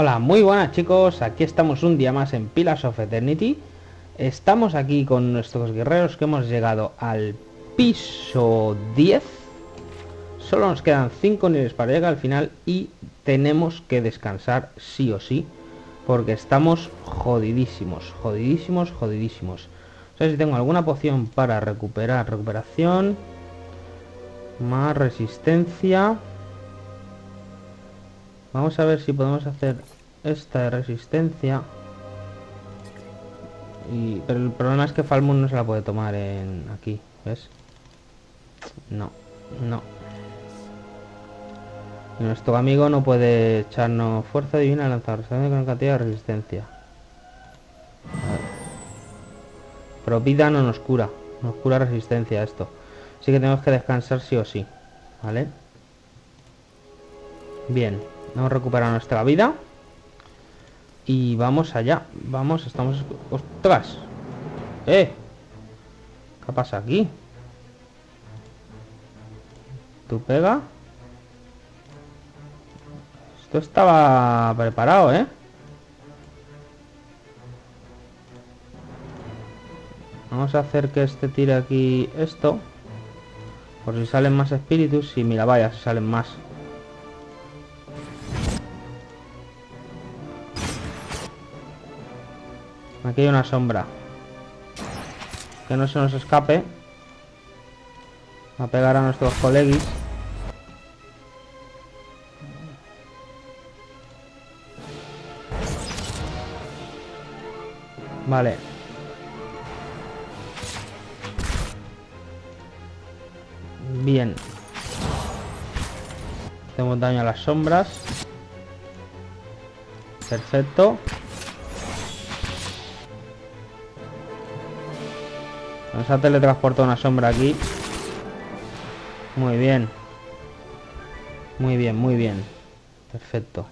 Hola, muy buenas chicos, aquí estamos un día más en Pillars of Eternity. Estamos aquí con nuestros guerreros que hemos llegado al piso 10. Solo nos quedan 5 niveles para llegar al final y tenemos que descansar sí o sí, porque estamos jodidísimos. No sé si tengo alguna poción para recuperar. Recuperación, más resistencia. Vamos a ver si podemos hacer esta de resistencia. Pero el problema es que Falmung no se la puede tomar en aquí, ¿ves? No. Y nuestro amigo no puede echarnos fuerza divina, lanzar con cantidad de resistencia. Pero vida no nos cura. Nos cura resistencia esto. Así que tenemos que descansar sí o sí, ¿vale? Bien. Vamos a recuperar nuestra vida. Y vamos allá. Vamos, estamos... ¡Ostras! ¿Qué pasa aquí? ¿Tú pega? Esto estaba preparado, ¿eh? Vamos a hacer que este tire aquí esto. Por si salen más espíritus. Y mira, vaya, si salen más. Aquí hay una sombra. Que no se nos escape. Va a pegar a nuestros coleguis. Vale. Bien. Hacemos daño a las sombras. Perfecto. Nos ha teletransportado una sombra aquí. Muy bien. Muy bien. Perfecto.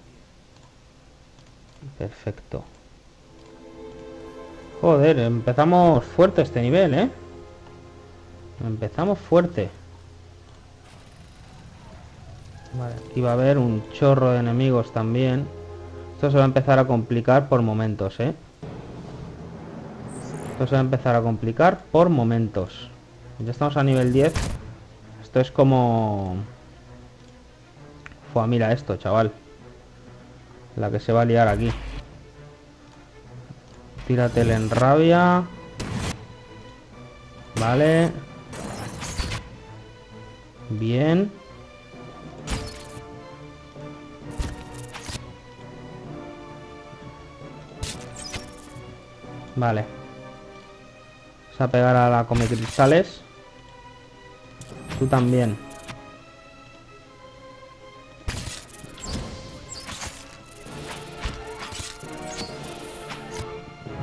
Joder, empezamos fuerte este nivel, ¿eh? Empezamos fuerte. Vale, aquí va a haber un chorro de enemigos también. Esto se va a empezar a complicar por momentos, ¿eh? Esto se va a empezar a complicar por momentos. Ya estamos a nivel 10. Esto es como... Fua, mira esto, chaval. La que se va a liar aquí. Tíratele en rabia. Vale. Bien. Vale. A pegar a la comecristales. Tú también.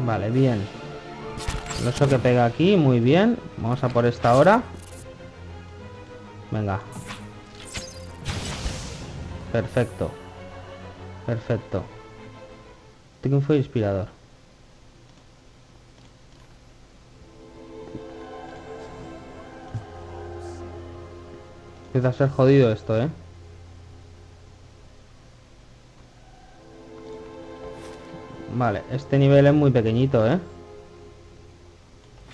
Vale, bien. El oso que pega aquí, muy bien. Vamos a por esta ahora. Venga. Perfecto. Triunfo inspirador. Empieza a ser jodido esto, ¿eh? Vale, este nivel es muy pequeñito, ¿eh?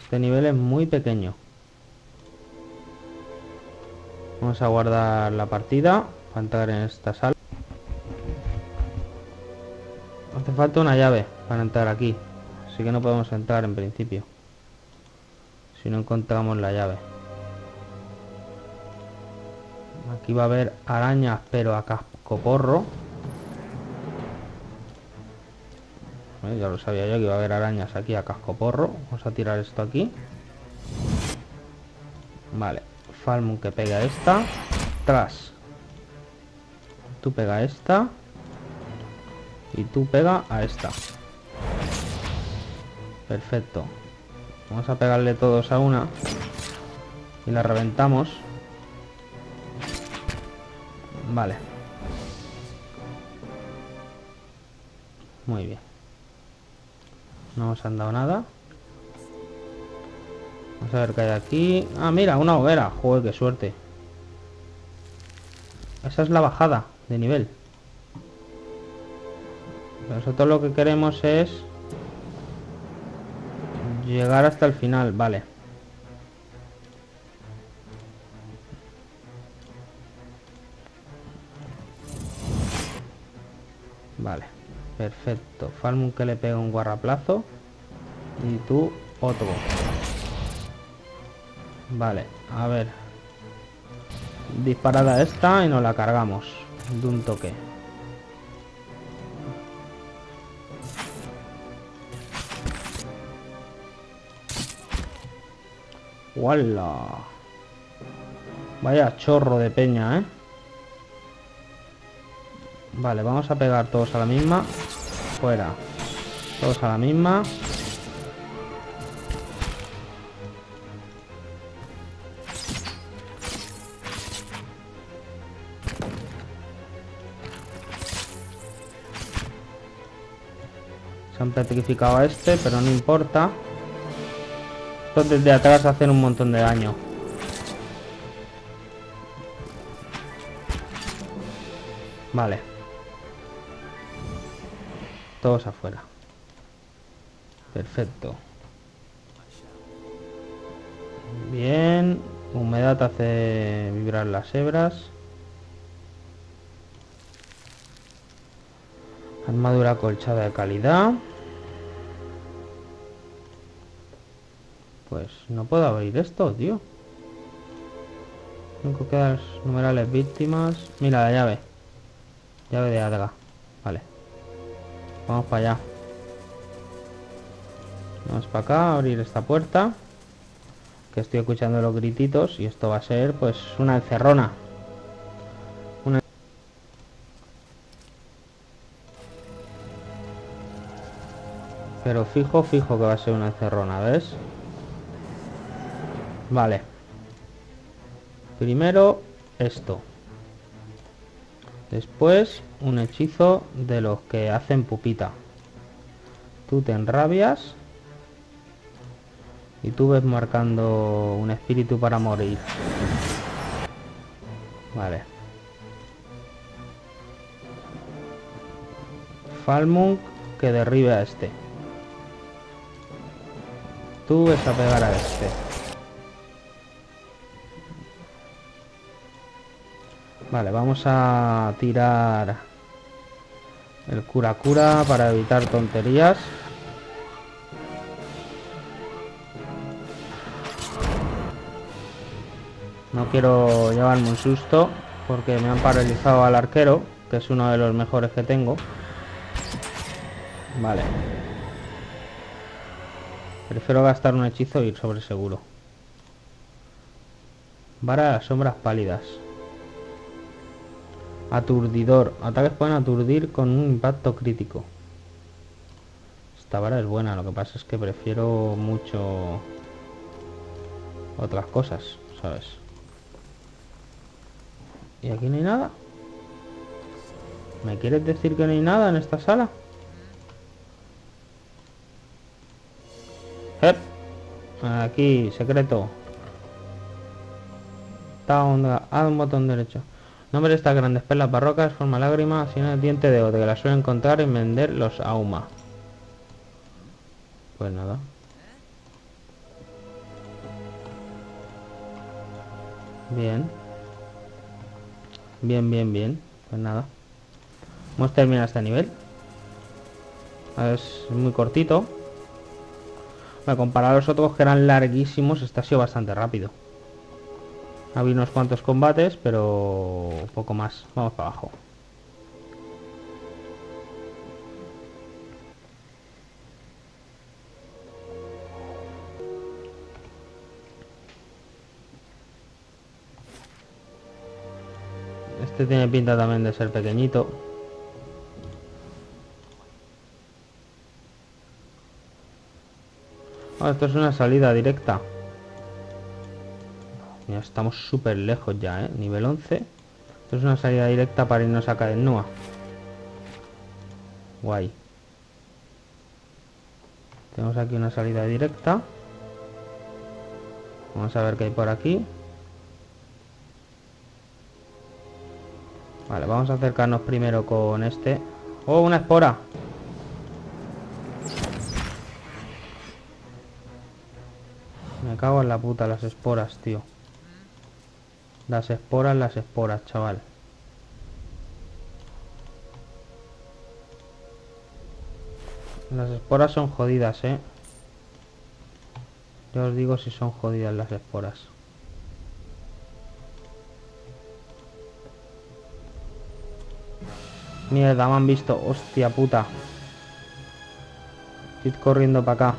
Este nivel es muy pequeño. Vamos a guardar la partida para entrar en esta sala. Hace falta una llave para entrar aquí. Así que no podemos entrar en principio. Si no encontramos la llave. Aquí va a haber arañas, pero a cascoporro. Ya lo sabía yo que iba a haber arañas aquí a cascoporro. Vamos a tirar esto aquí. Vale. Falmung que pega esta. Tras. Tú pega esta. Y tú pega a esta. Perfecto. Vamos a pegarle todos a una. Y la reventamos. Vale. Muy bien. No nos han dado nada. Vamos a ver qué hay aquí. Ah, mira, una hoguera. Joder, qué suerte. Esa es la bajada de nivel. Nosotros lo que queremos es llegar hasta el final, vale. Vale, perfecto. Falmung que le pega un guarraplazo. Y tú, otro. Vale, a ver. Disparada esta y nos la cargamos de un toque. ¡Wala! Vaya chorro de peña, ¿eh? Vale, vamos a pegar todos a la misma. Fuera. Todos a la misma. Se han petrificado a este, pero no importa. Estos desde atrás hacen un montón de daño. Vale. Todos afuera. Perfecto. Bien. Humedad hace vibrar las hebras. Armadura colchada de calidad. Pues no puedo abrir esto, tío. Tengo que quedar numerales víctimas. Mira la llave. Llave de Adra. Vale. Vamos para allá. Vamos para acá, abrir esta puerta. Que estoy escuchando los grititos y esto va a ser pues una encerrona. Pero fijo, fijo que va a ser una encerrona, ¿ves? Vale. Primero esto. Después un hechizo de los que hacen pupita. Tú te enrabias. Y tú ves marcando un espíritu para morir. Vale. Falmung que derribe a este. Tú ves a pegar a este. Vale, vamos a tirar el cura para evitar tonterías. No quiero llevarme un susto porque me han paralizado al arquero, que es uno de los mejores que tengo. Vale. Prefiero gastar un hechizo e ir sobre seguro. Vara de las sombras pálidas. Aturdidor. Ataques pueden aturdir con un impacto crítico. Esta vara es buena, lo que pasa es que prefiero mucho otras cosas, ¿sabes? ¿Y aquí no hay nada? ¿Me quieres decir que no hay nada en esta sala? Aquí, secreto. Haz un botón derecho. Nombre de estas grandes perlas barrocas, forma lágrima, sino el diente de odio, que la suelen encontrar y vender los auma. Pues nada. Bien. Bien, bien, bien. Pues nada. Hemos terminado este nivel. Es muy cortito. Comparado a los otros que eran larguísimos, este ha sido bastante rápido. Ha habido unos cuantos combates, pero poco más. Vamos para abajo. Este tiene pinta también de ser pequeñito. Ah, esto es una salida directa. Ya estamos súper lejos ya, ¿eh? Nivel 11. Esto es una salida directa para irnos a Cadennua. Guay. Tenemos aquí una salida directa. Vamos a ver qué hay por aquí. Vale, vamos a acercarnos primero con este. ¡Oh, una espora! cago en la puta, las esporas, tío. Las esporas, chaval. Las esporas son jodidas, eh. Yo os digo si son jodidas las esporas. Mierda, me han visto. Hostia puta. Id corriendo para acá.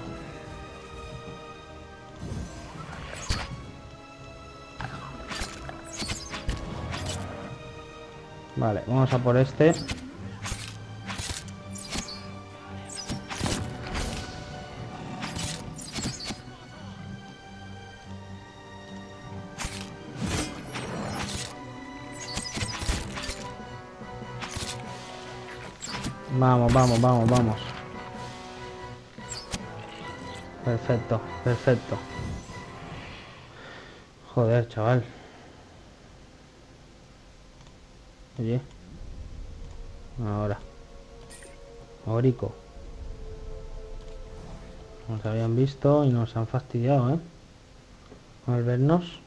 Vale, vamos a por este. Vamos, vamos, vamos, vamos. Perfecto, perfecto. Joder, chaval. Oye. Ahora. Orico. Nos habían visto y nos han fastidiado, ¿eh? Al vernos.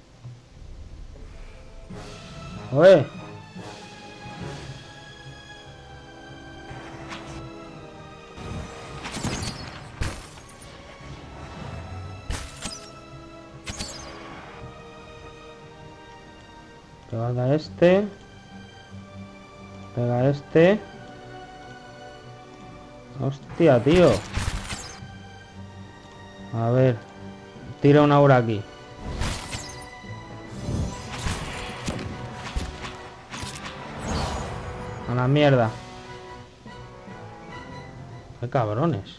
¡Oye! Pega este. Pega este. Hostia, tío. A ver. Tira una aura aquí. A la mierda. Qué cabrones.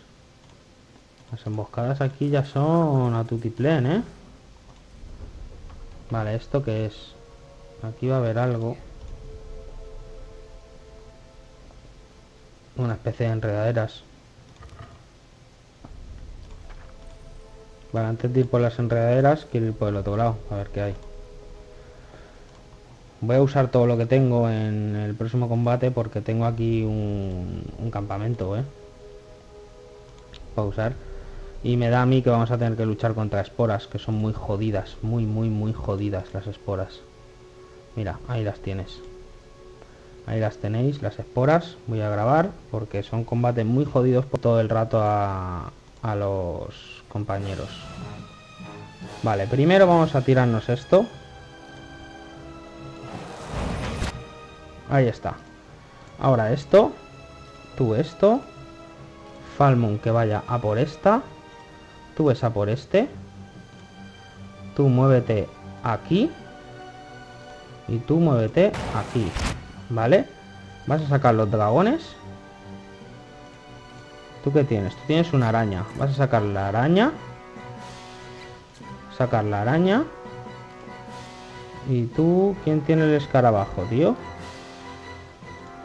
Las emboscadas aquí ya son a tutiplén, ¿eh? Vale, ¿esto qué es? Aquí va a haber algo. Una especie de enredaderas. Vale, antes de ir por las enredaderas, quiero ir por el otro lado, a ver qué hay. Voy a usar todo lo que tengo en el próximo combate porque tengo aquí un campamento, ¿eh? Para usar. Y me da a mí que vamos a tener que luchar contra esporas, que son muy jodidas. Muy, muy, muy jodidas las esporas. Mira, ahí las tienes. Ahí las tenéis, las esporas. Voy a grabar porque son combates muy jodidos por todo el rato a los compañeros. Vale, primero vamos a tirarnos esto. Ahí está. Ahora esto. Tú esto. Falmung que vaya a por esta. Tú ves a por este. Tú muévete aquí. Y tú muévete aquí. ¿Vale? Vas a sacar los dragones. ¿Tú qué tienes? Tú tienes una araña. Vas a sacar la araña. Sacar la araña. ¿Y tú? ¿Quién tiene el escarabajo, tío?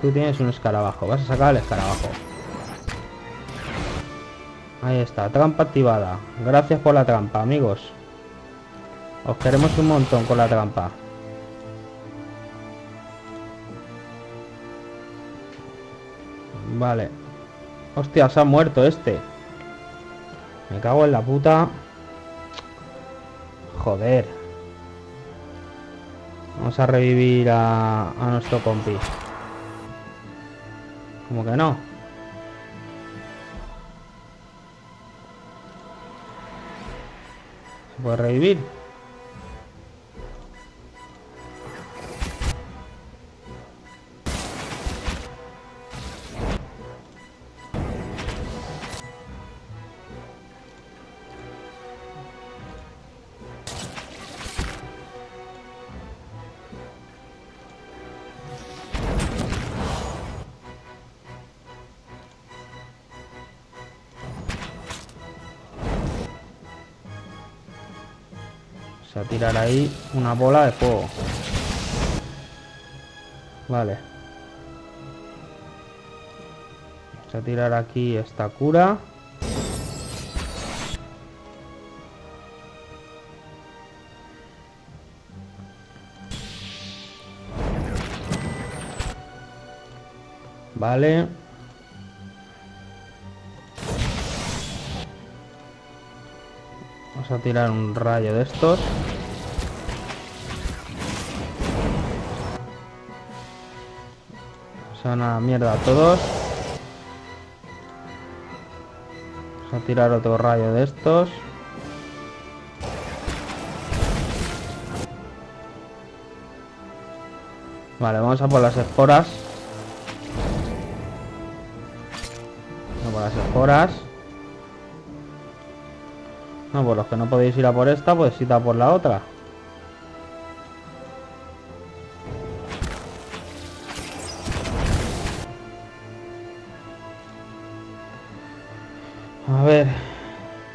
Tú tienes un escarabajo. Vas a sacar el escarabajo. Ahí está. Trampa activada. Gracias por la trampa, amigos. Os queremos un montón con la trampa. Vale. Hostia, se ha muerto este. Me cago en la puta. Joder. Vamos a revivir a nuestro compi. ¿Cómo que no? ¿Se puede revivir? A tirar ahí una bola de fuego. Vale. Vamos a tirar aquí esta cura. Vale. Vamos a tirar un rayo de estos. Son a la mierda a todos. Vamos a tirar otro rayo de estos. Vale, vamos a por las esporas. No por las esporas. No, por los que no podéis ir a por esta, pues id a por la otra. A ver,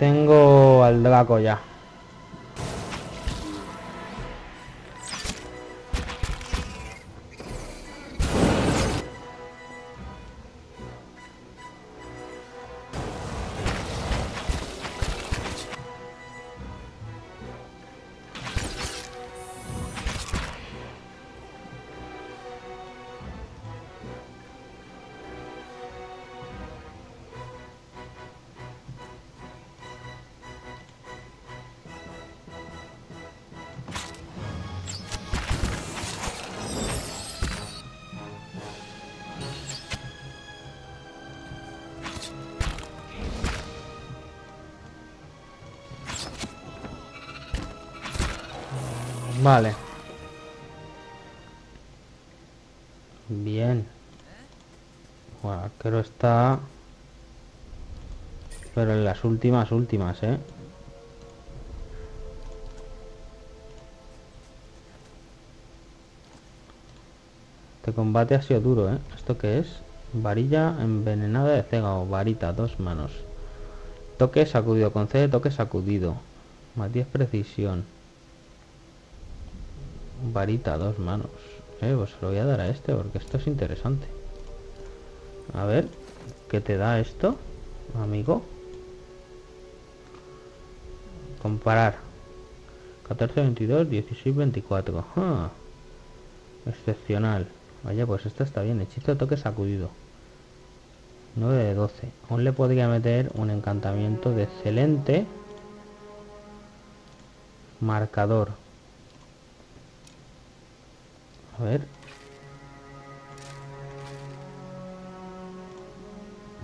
tengo al Draco ya. Vale. Bien. Bueno, creo está... Pero en las últimas, ¿eh? Este combate ha sido duro, ¿eh? ¿Esto qué es? Varilla envenenada de cega o varita, dos manos. Toque sacudido, concede toque sacudido. Matías precisión. Varita, dos manos. Pues se lo voy a dar a este porque esto es interesante. A ver, ¿qué te da esto, amigo? Comparar. 14, 22, 16, 24. ¡Ah! Excepcional. Vaya, pues esta está bien. Hechizo toque sacudido. 9 de 12. Aún le podría meter un encantamiento de excelente. Marcador. A ver.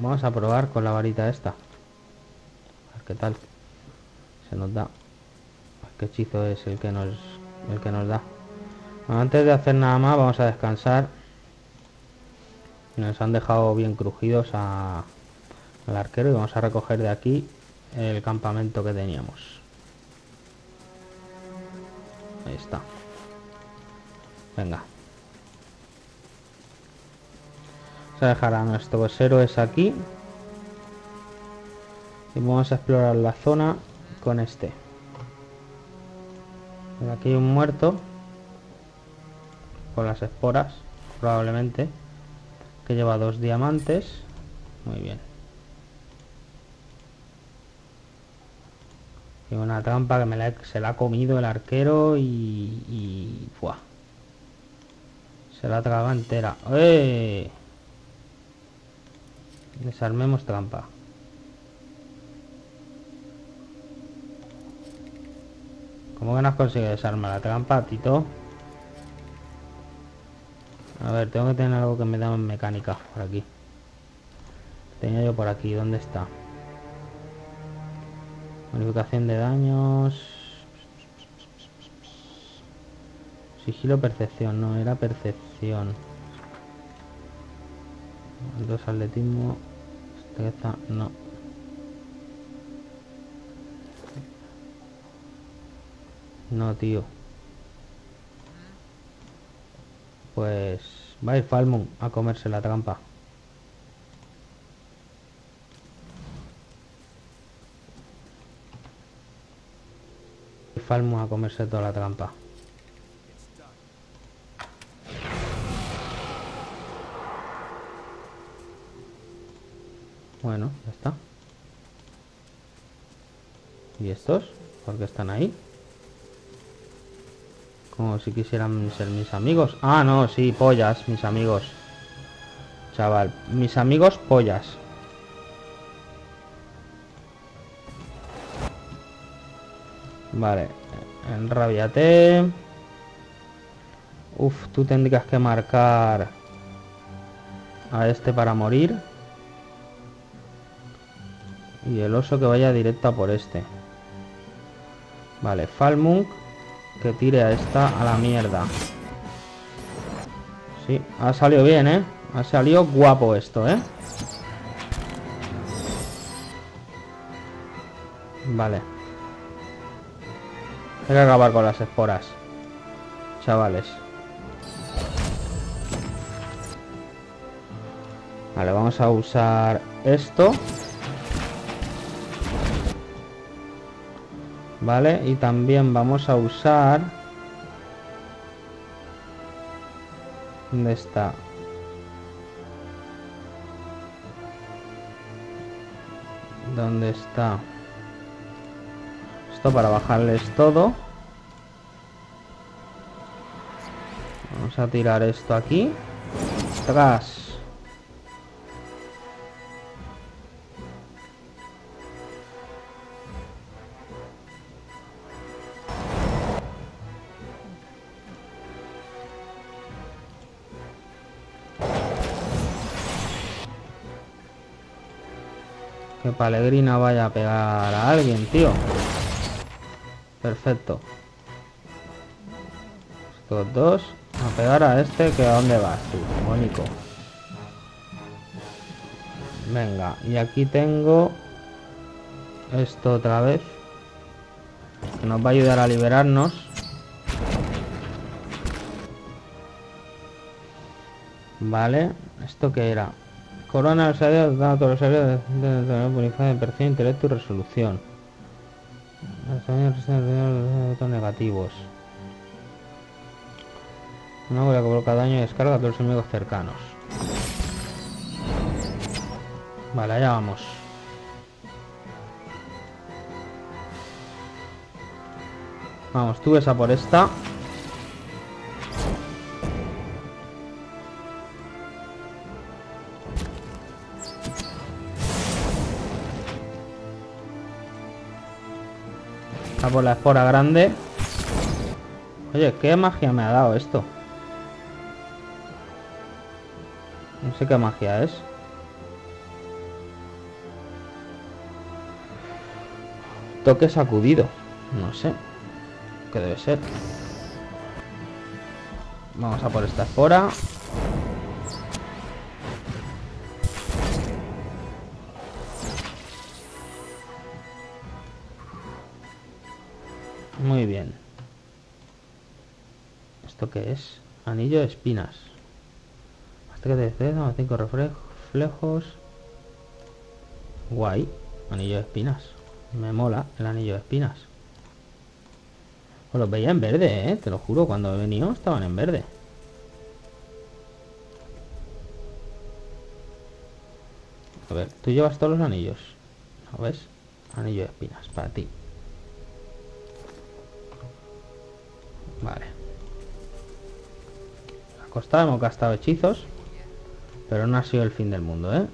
Vamos a probar con la varita esta. A ver qué tal. Se nos da. ¿Qué hechizo es el que nos da? Bueno, antes de hacer nada más vamos a descansar. Nos han dejado bien crujidos al arquero y vamos a recoger de aquí el campamento que teníamos. Ahí está. Venga. Vamos a dejar a nuestros héroes aquí. Y vamos a explorar la zona con este. Aquí hay un muerto. Con las esporas, probablemente. Que lleva 2 diamantes. Muy bien. Y una trampa que se la ha comido el arquero y ¡buah! Se la traga entera. ¡Eh! Desarmemos trampa. ¿Cómo que no has conseguido desarmar la trampa, Tito? A ver, tengo que tener algo que me da en mecánica por aquí. Tenía yo por aquí. ¿Dónde está? Modificación de daños... Sigilo, percepción, no, era percepción. 2 atletismo, destreza, no. No, tío. Pues va a ir Falmung a comerse la trampa. Falmung a comerse toda la trampa. Bueno, ya está. ¿Y estos? ¿Por qué están ahí? Como si quisieran ser mis amigos. Ah, no, sí, pollas, mis amigos. Chaval, mis amigos pollas. Vale, enrabiate. Uf, tú tendrías que marcar a este para morir. Y el oso que vaya directa por este. Vale, Falmung que tire a esta a la mierda. Sí, ha salido bien, ¿eh? Ha salido guapo esto, ¿eh? Vale. Hay que acabar con las esporas, chavales. Vale, vamos a usar esto. Vale, y también vamos a usar... ¿Dónde está? ¿Dónde está? Esto para bajarles todo. Vamos a tirar esto aquí. ¡Tras! Que Palegrina vaya a pegar a alguien, tío. Perfecto. Estos dos. A pegar a este, que a dónde vas tú, bonito. Venga, y aquí tengo esto otra vez, que nos va a ayudar a liberarnos. Vale, ¿esto qué era? Corona al salario, da todos los salarios de bonificada de perfil, intelecto y resolución. Los negativos. Una bola que provoca daño y descarga a todos los enemigos cercanos. Vale, allá vamos. Vamos, tú ves a por esta. A por la espora grande. Oye, qué magia me ha dado esto. No sé qué magia es. Toque sacudido. No sé qué debe ser. Vamos a por esta espora. Muy bien. ¿Esto qué es? Anillo de espinas. Hasta que te cedan 5 reflejos. Guay. Anillo de espinas. Me mola el anillo de espinas. Os los veía en verde, te lo juro. Cuando veníamos estaban en verde. A ver, tú llevas todos los anillos. ¿No ves? Anillo de espinas para ti. Vale. Nos ha costado, hemos gastado hechizos. Pero no ha sido el fin del mundo, ¿eh?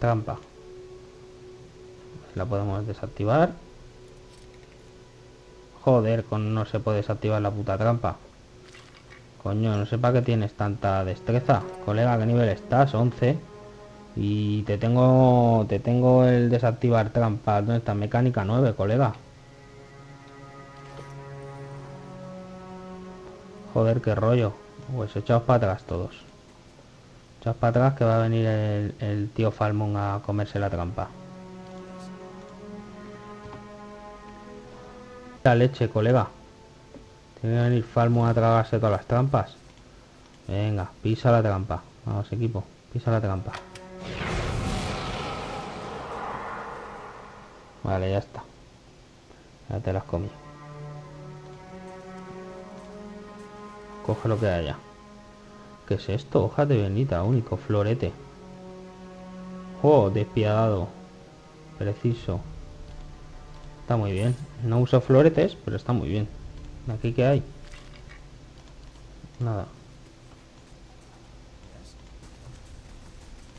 Trampa. La podemos desactivar. Joder, no se puede desactivar la puta trampa. Coño, no sé para qué tienes tanta destreza. Colega, ¿qué nivel estás? 11. Y te tengo el desactivar trampa. ¿Dónde está? Mecánica 9, colega. Joder, qué rollo. Pues echaos para atrás todos. Echaos para atrás que va a venir el tío Falmung a comerse la trampa. La leche, colega. Tiene que venir Falmung a tragarse todas las trampas. Venga, pisa la trampa. Vamos, equipo, pisa la trampa. Vale, ya está. Ya te las comí. Coge lo que haya. ¿Qué es esto? Hoja de bendita, único, florete. Oh, despiadado. Preciso. Está muy bien. No uso floretes, pero está muy bien. ¿Aquí qué hay? Nada.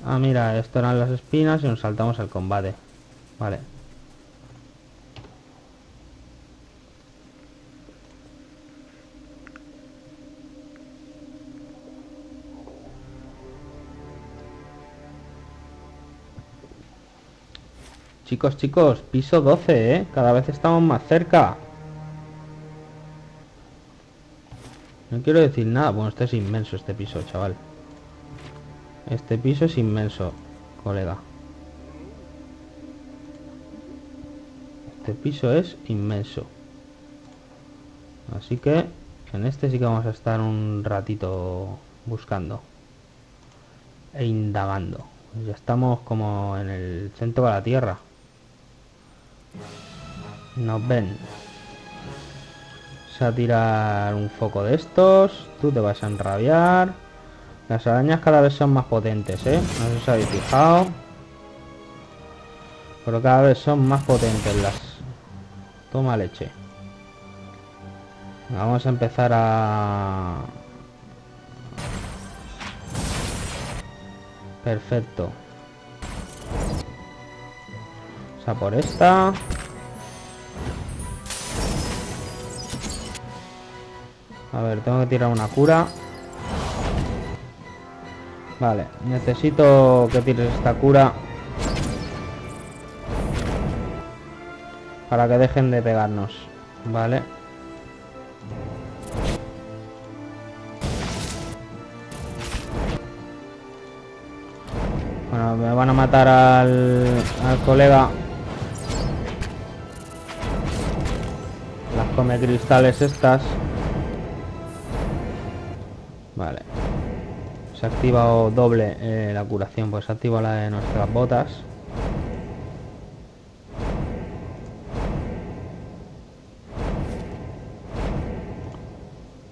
Ah, mira, esto eran las espinas y nos saltamos al combate. Vale. Chicos, piso 12, ¿eh? Cada vez estamos más cerca. No quiero decir nada. Bueno, este es inmenso, este piso, chaval. Este piso es inmenso, colega. Este piso es inmenso. Así que en este sí que vamos a estar un ratito buscando e indagando. Ya estamos como en el centro de la Tierra. Nos ven. A tirar un foco de estos. Tú te vas a enrabiar. Las arañas cada vez son más potentes, ¿eh? No sé si os habéis fijado, pero cada vez son más potentes las... Toma leche. Vamos a empezar a... Perfecto. O sea, por esta... A ver, tengo que tirar una cura. Vale, necesito que tires esta cura para que dejen de pegarnos. Vale. Bueno, me van a matar al colega. Las come cristales estas. Vale. Se ha activado doble la curación, pues se ha activado la de nuestras botas.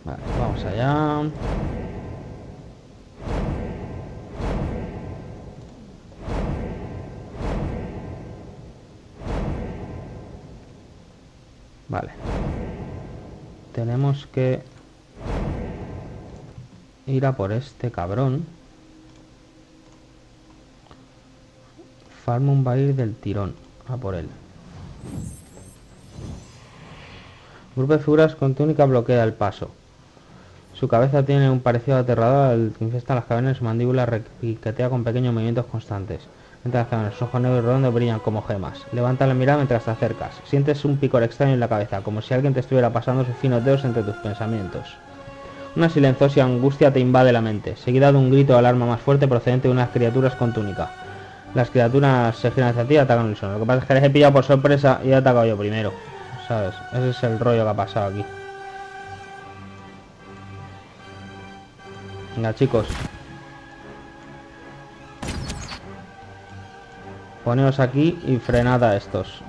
Vale, vamos allá. Vale. Tenemos que... ir a por este cabrón. Falmung va a ir del tirón a por él. Grupo de figuras con túnica bloquea el paso. Su cabeza tiene un parecido aterrador al que infesta las cavernas y su mandíbula repiquetea con pequeños movimientos constantes. Mientras las cavernas, sus ojos negros y redondos brillan como gemas. Levanta la mirada mientras te acercas. Sientes un picor extraño en la cabeza, como si alguien te estuviera pasando sus finos dedos entre tus pensamientos. Una silenciosa angustia te invade la mente, seguida de un grito de alarma más fuerte procedente de unas criaturas con túnica. Las criaturas se giran hacia ti y atacan el suelo. Lo que pasa es que les he pillado por sorpresa y he atacado yo primero, ¿sabes? Ese es el rollo que ha pasado aquí. Venga, chicos. Poneos aquí y frenad a estos.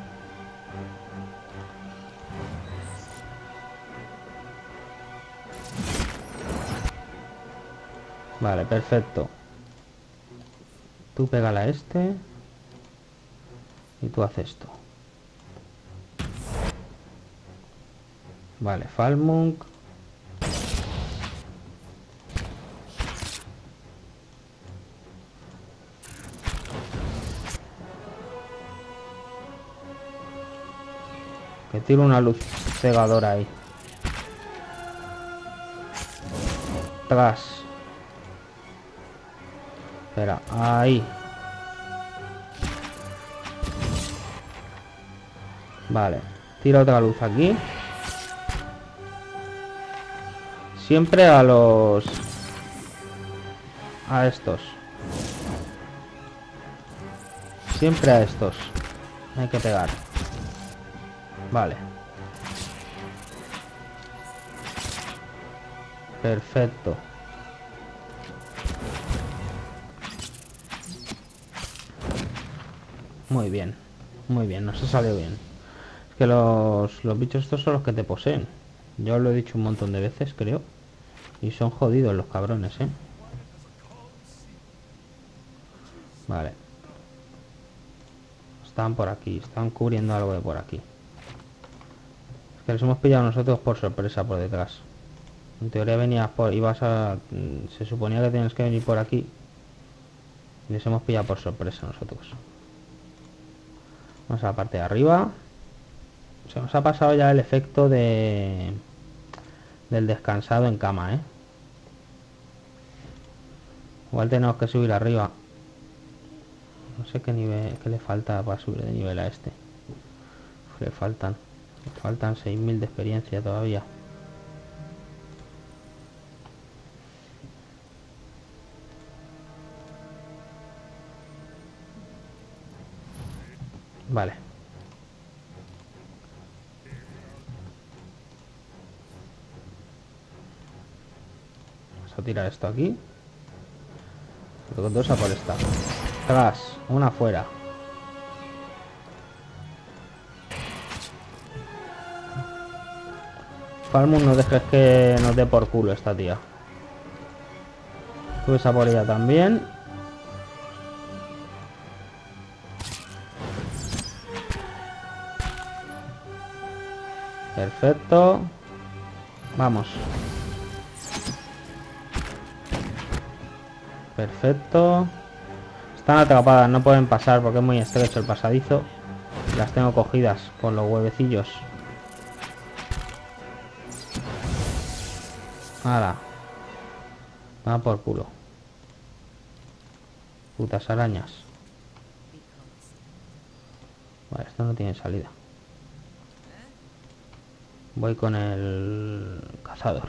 Vale, perfecto. Tú pégala a este. Y tú haces esto. Vale, Falmung. Que tiro una luz cegadora ahí. Tras. Espera, ahí. Vale, tira otra luz aquí. Siempre a los... a estos. Siempre a estos. Hay que pegar. Vale. Perfecto. Muy bien, nos ha salido bien. Es que los bichos estos son los que te poseen. Yo lo he dicho un montón de veces, creo. Y son jodidos los cabrones, ¿eh? Vale. Están por aquí, están cubriendo algo de por aquí. Es que les hemos pillado nosotros por sorpresa por detrás. En teoría venías por... ibas a... se suponía que tenías que venir por aquí. Y les hemos pillado por sorpresa nosotros. Vamos a la parte de arriba. Se nos ha pasado ya el efecto de... del descansado en cama, ¿eh? Igual tenemos que subir arriba. No sé qué nivel, qué le falta para subir de nivel a este. Le faltan 6.000 de experiencia todavía. Vale. Vamos a tirar esto aquí. Dos a por esta. Tras, una fuera. Falmung, no dejes que nos dé por culo esta tía. Tú esa por ella también. Perfecto. Vamos. Perfecto. Están atrapadas, no pueden pasar porque es muy estrecho el pasadizo. Las tengo cogidas con los huevecillos. Ahora. Va por culo. Putas arañas. Vale, esto no tiene salida. Voy con el cazador.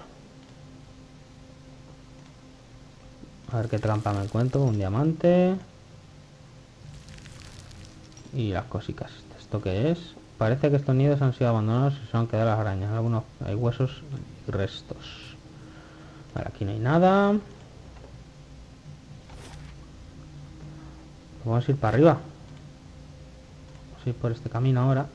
A ver qué trampa me encuentro. Un diamante. Y las cositas. ¿Esto qué es? Parece que estos nidos han sido abandonados y se han quedado las arañas. Algunos hay huesos y restos. Vale, aquí no hay nada. Vamos a ir para arriba. Vamos a ir por este camino ahora.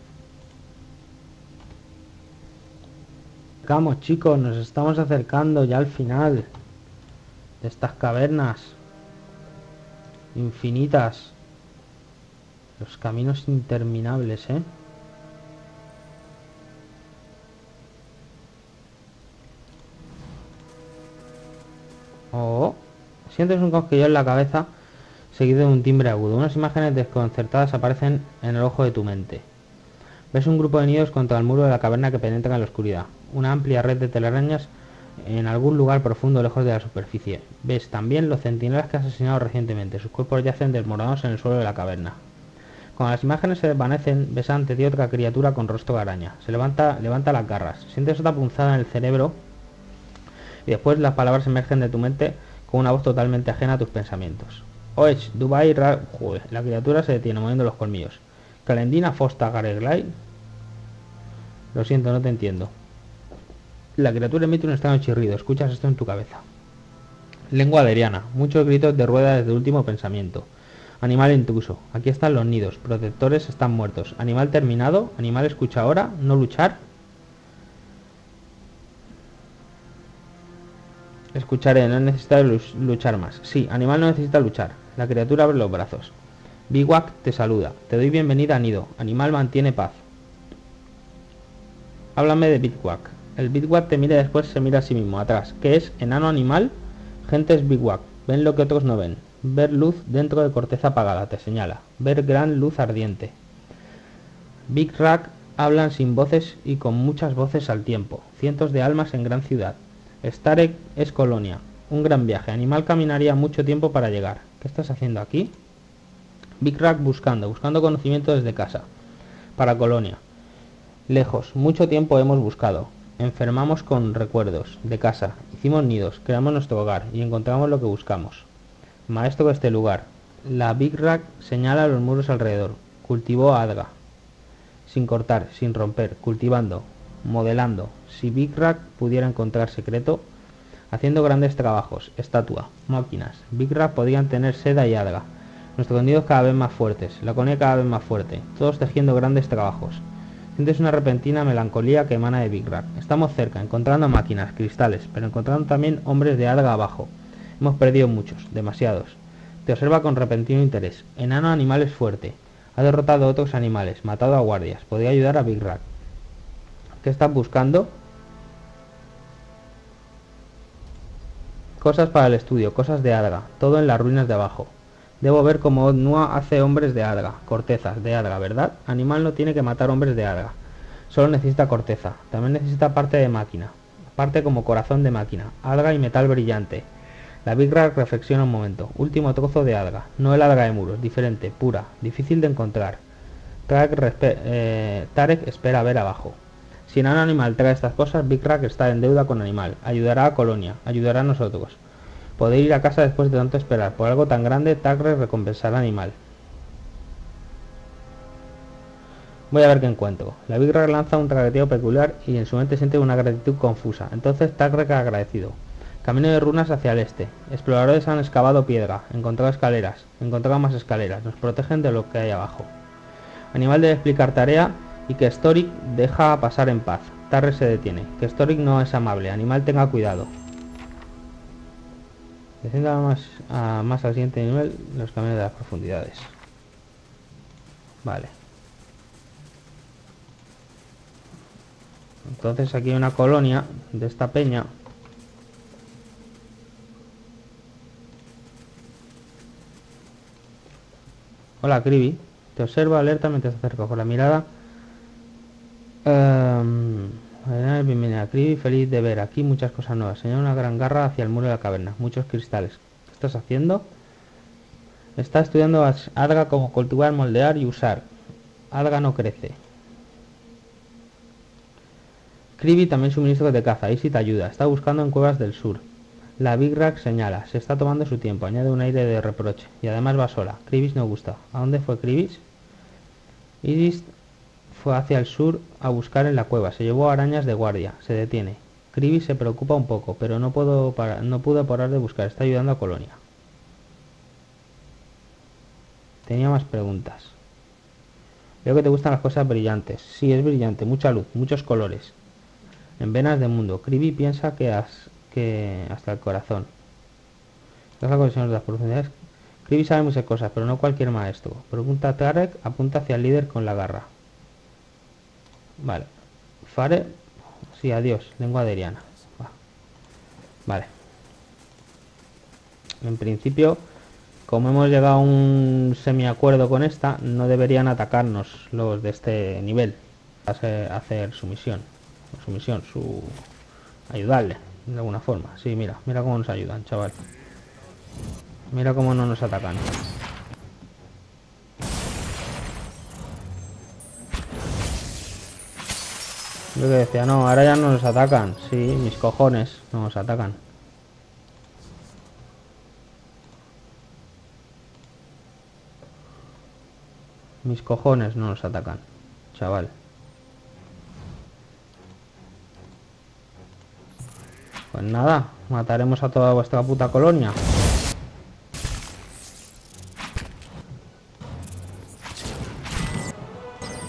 Vamos, chicos, nos estamos acercando ya al final de estas cavernas infinitas, los caminos interminables, ¿eh? Oh, sientes un cosquilleo en la cabeza seguido de un timbre agudo. Unas imágenes desconcertadas aparecen en el ojo de tu mente. Ves un grupo de nidos contra el muro de la caverna que penetran en la oscuridad. Una amplia red de telarañas en algún lugar profundo lejos de la superficie. Ves también los centinelas que has asesinado recientemente. Sus cuerpos yacen desmoronados en el suelo de la caverna. Cuando las imágenes se desvanecen, ves ante ti otra criatura con rostro de araña. Se levanta las garras. Sientes otra punzada en el cerebro y después las palabras emergen de tu mente con una voz totalmente ajena a tus pensamientos. Oech, Dubai, Ra... Joder, la criatura se detiene moviendo los colmillos. Calendina, Fosta, Gareglai. Lo siento, no te entiendo. La criatura emite un extraño chirrido. Escuchas esto en tu cabeza. Lengua aderiana. Muchos gritos de rueda desde el último pensamiento. Animal intruso. Aquí están los nidos. Protectores están muertos. Animal terminado. Animal escucha ahora. No luchar. Escucharé. No necesitas luchar más. Sí, animal no necesita luchar. La criatura abre los brazos. Bigwak te saluda. Te doy bienvenida a nido. Animal mantiene paz. Háblame de Bigwak. El Bigwak te mira y después se mira a sí mismo, atrás. ¿Qué es? Enano animal. Gente es Bigwak. Ven lo que otros no ven. Ver luz dentro de corteza apagada, te señala. Ver gran luz ardiente. Bigrac hablan sin voces y con muchas voces al tiempo. Cientos de almas en gran ciudad. Starek es colonia. Un gran viaje. Animal caminaría mucho tiempo para llegar. ¿Qué estás haciendo aquí? Bigrac buscando conocimiento desde casa. Para colonia. Lejos. Mucho tiempo hemos buscado. Enfermamos con recuerdos de casa, hicimos nidos, creamos nuestro hogar y encontramos lo que buscamos. Maestro de este lugar, la Bigrac señala los muros alrededor. Cultivó a Adra, sin cortar, sin romper, cultivando, modelando. Si Bigrac pudiera encontrar secreto, haciendo grandes trabajos, estatua, máquinas. Bigrac podían tener seda y Adra. Nuestros nidos cada vez más fuertes, la colonia cada vez más fuerte, todos tejiendo grandes trabajos. Sientes una repentina melancolía que emana de Bigrac. Estamos cerca, encontrando máquinas, cristales, pero encontrando también hombres de alga abajo. Hemos perdido muchos, demasiados. Te observa con repentino interés. Enano animal es fuerte. Ha derrotado a otros animales, matado a guardias. Podría ayudar a Bigrac. ¿Qué estás buscando? Cosas para el estudio, cosas de alga. Todo en las ruinas de abajo. Debo ver cómo Nua hace hombres de alga, cortezas de alga, ¿verdad? Animal no tiene que matar hombres de alga, solo necesita corteza. También necesita parte de máquina, parte como corazón de máquina, alga y metal brillante. La Bigrac reflexiona un momento. Último trozo de Adra. No el Adra de muros. Diferente, pura. Difícil de encontrar. Tarek espera ver abajo. Si Nano Animal trae estas cosas, Bigrac está en deuda con Animal. Ayudará a Colonia. Ayudará a nosotros. Podéis ir a casa después de tanto esperar. Por algo tan grande, Tarek recompensará a Animal. Voy a ver qué encuentro. La Bigrac lanza un traqueteo peculiar y en su mente siente una gratitud confusa. Entonces Tarek ha agradecido. Camino de runas hacia el este. Exploradores han excavado piedra. Encontrado escaleras. Encontrado más escaleras. Nos protegen de lo que hay abajo. Animal debe explicar tarea y que Storik deja pasar en paz. Tarek se detiene. Que Storik no es amable. Animal tenga cuidado. Descienda más al siguiente nivel los caminos de las profundidades. Vale. Entonces aquí hay una colonia de esta peña. Hola, Kribi. Te observa alerta mientras te acercas con la mirada. Bienvenida, Kribi. Feliz de ver aquí muchas cosas nuevas. Señala una gran garra hacia el muro de la caverna. Muchos cristales. ¿Qué estás haciendo? Está estudiando a Adra como cultivar, moldear y usar. Adra no crece. Kribi también suministros de caza. Isi te ayuda. Está buscando en cuevas del sur. La Bigrac señala, se está tomando su tiempo, añade un aire de reproche. Y además va sola. Kribis no gusta. ¿A dónde fue Kribis? Iris fue hacia el sur a buscar en la cueva. Se llevó arañas de guardia. Se detiene. Kribis se preocupa un poco, pero no pudo parar de buscar. Está ayudando a Colonia. Tenía más preguntas. Veo que te gustan las cosas brillantes. Sí, es brillante. Mucha luz, muchos colores. En venas de mundo. Kribi piensa que hasta el corazón. Esta es la conexión de las profundidades. Kribi sabe muchas cosas, pero no cualquier maestro. Pregunta a Tarek, apunta hacia el líder con la garra. Vale. Fare. Sí, adiós. Lengua aderiana. Vale. En principio, como hemos llegado a un semiacuerdo con esta, no deberían atacarnos los de este nivel. Hacer su misión. Su misión, su... ayudarle. De alguna forma, sí, mira cómo nos ayudan, chaval. Mira cómo no nos atacan. Yo que decía, no, ahora ya no nos atacan. Sí, mis cojones, no nos atacan. Mis cojones no nos atacan, chaval. Pues nada, mataremos a toda vuestra puta colonia.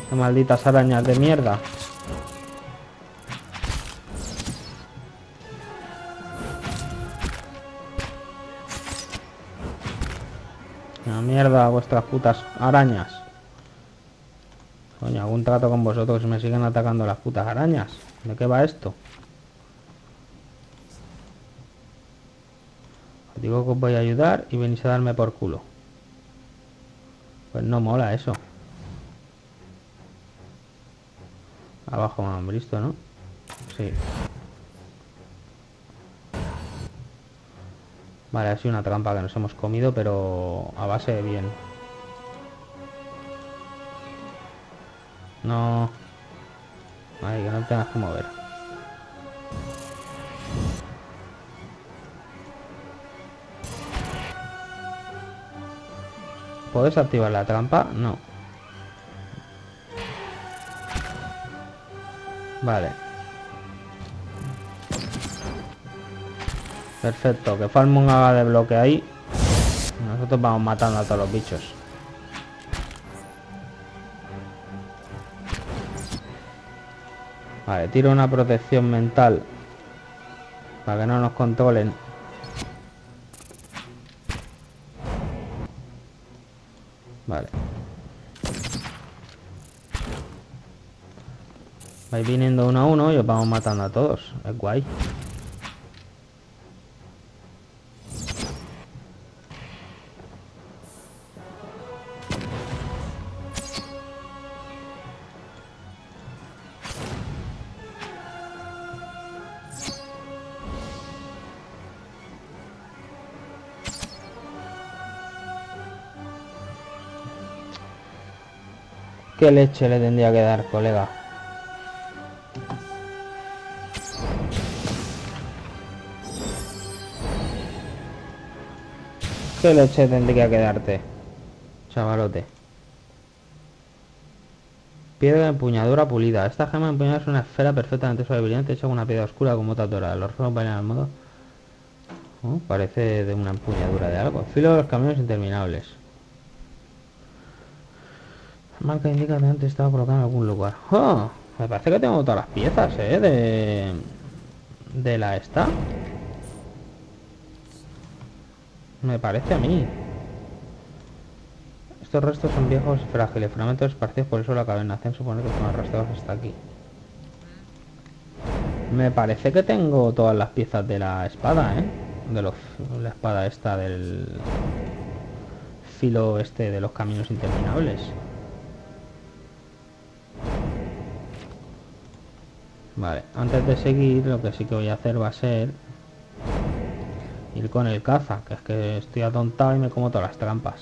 Qué malditas arañas de mierda. Una mierda vuestras putas arañas. Coño, algún trato con vosotros si me siguen atacando las putas arañas. ¿De qué va esto? Digo que os voy a ayudar y venís a darme por culo. Pues no mola eso. Abajo me han visto, ¿no? Sí. Vale, ha sido una trampa que nos hemos comido, pero a base de bien. No. Ay, que no tengas que mover. ¿Puedo desactivar la trampa? No. Vale. Perfecto, que Falmung haga de bloque ahí. Nosotros vamos matando a todos los bichos. Vale, tiro una protección mental. Para que no nos controlen. Vale. Vais viniendo uno a uno y os vamos matando a todos. Es guay. ¿Qué leche le tendría que dar, colega? ¿Qué leche tendría que darte, chavalote? Piedra de empuñadura pulida. Esta gema de empuñadura es una esfera perfectamente suave y brillante hecha con una piedra oscura como tatora. Los rojos bailan al modo... parece de una empuñadura de algo. Filo de los caminos interminables. La marca indica que antes estaba colocada en algún lugar. ¡Oh! Me parece que tengo todas las piezas, ¿eh? De la esta. Me parece a mí. Estos restos son viejos y frágiles, fragmentos esparcidos por eso la caverna, hacen suponer que son arrastrados hasta aquí. Me parece que tengo todas las piezas de la espada, ¿eh? De la espada esta del filo este de los caminos interminables. Vale, antes de seguir lo que sí que voy a hacer va a ser ir con el caza, que es que estoy atontado y me como todas las trampas.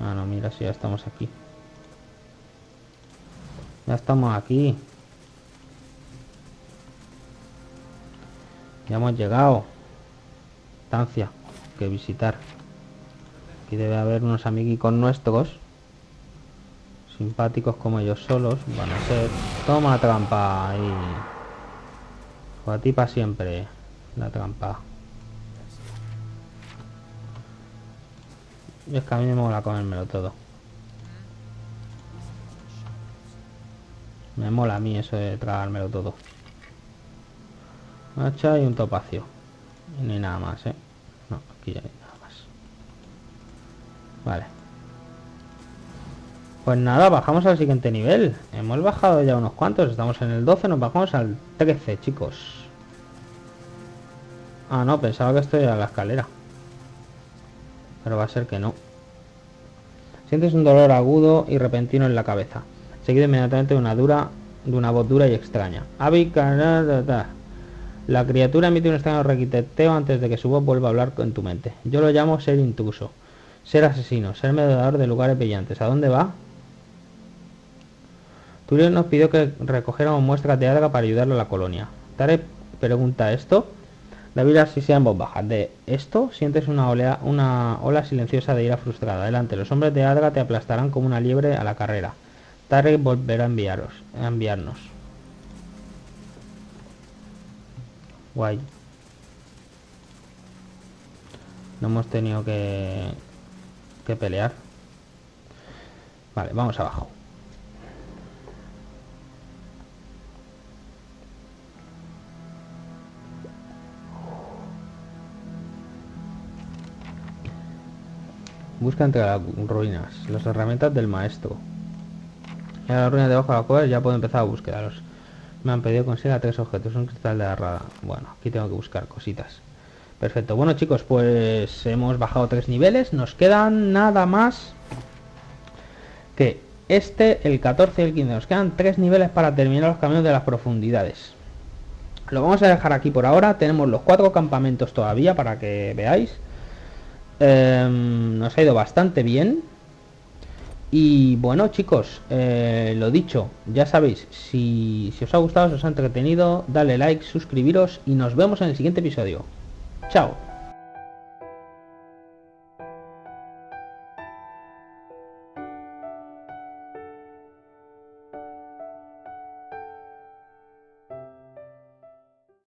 Ah, no, mira, si ya estamos aquí. Ya estamos aquí. Ya hemos llegado. Estancia que visitar. Aquí debe haber unos amiguitos nuestros. Simpáticos como ellos solos. Van a ser... Toma trampa. Ahí. O a ti para siempre. La trampa. Y es que a mí me mola comérmelo todo. Me mola a mí eso de tragármelo todo. Una hacha y un topacio. Y no hay nada más, ¿eh? No, aquí ya no hay nada más. Vale. Pues nada, bajamos al siguiente nivel. Hemos bajado ya unos cuantos. Estamos en el 12, nos bajamos al 13, chicos. Ah, no, pensaba que esto era la escalera. Pero va a ser que no. Sientes un dolor agudo y repentino en la cabeza, seguido inmediatamente de una voz dura y extraña. La criatura emite un extraño requiteteo antes de que su voz vuelva a hablar en tu mente. Yo lo llamo ser intruso, ser asesino, ser mediador de lugares brillantes. ¿A dónde va? Turiel nos pidió que recogiéramos muestras de Adra para ayudarle a la colonia. Tarek pregunta esto. David así sea en voz baja. De esto sientes una ola silenciosa de ira frustrada. Adelante, los hombres de Adra te aplastarán como una liebre a la carrera. Tarek volverá a enviarnos. Guay. No hemos tenido que pelear. Vale, vamos abajo. Busca entre las ruinas, las herramientas del maestro. En las ruinas debajo de la cueva ya puedo empezar a buscarlos. Me han pedido que consiga 3 objetos, un cristal de la rada. Bueno, aquí tengo que buscar cositas. Perfecto, bueno chicos, pues hemos bajado 3 niveles. Nos quedan nada más que este, el 14 y el 15. Nos quedan 3 niveles para terminar los caminos de las profundidades. Lo vamos a dejar aquí por ahora. Tenemos los 4 campamentos todavía para que veáis. Nos ha ido bastante bien. Y bueno chicos, lo dicho, ya sabéis, si os ha gustado, si os ha entretenido, dale like, suscribiros y nos vemos en el siguiente episodio. Chao.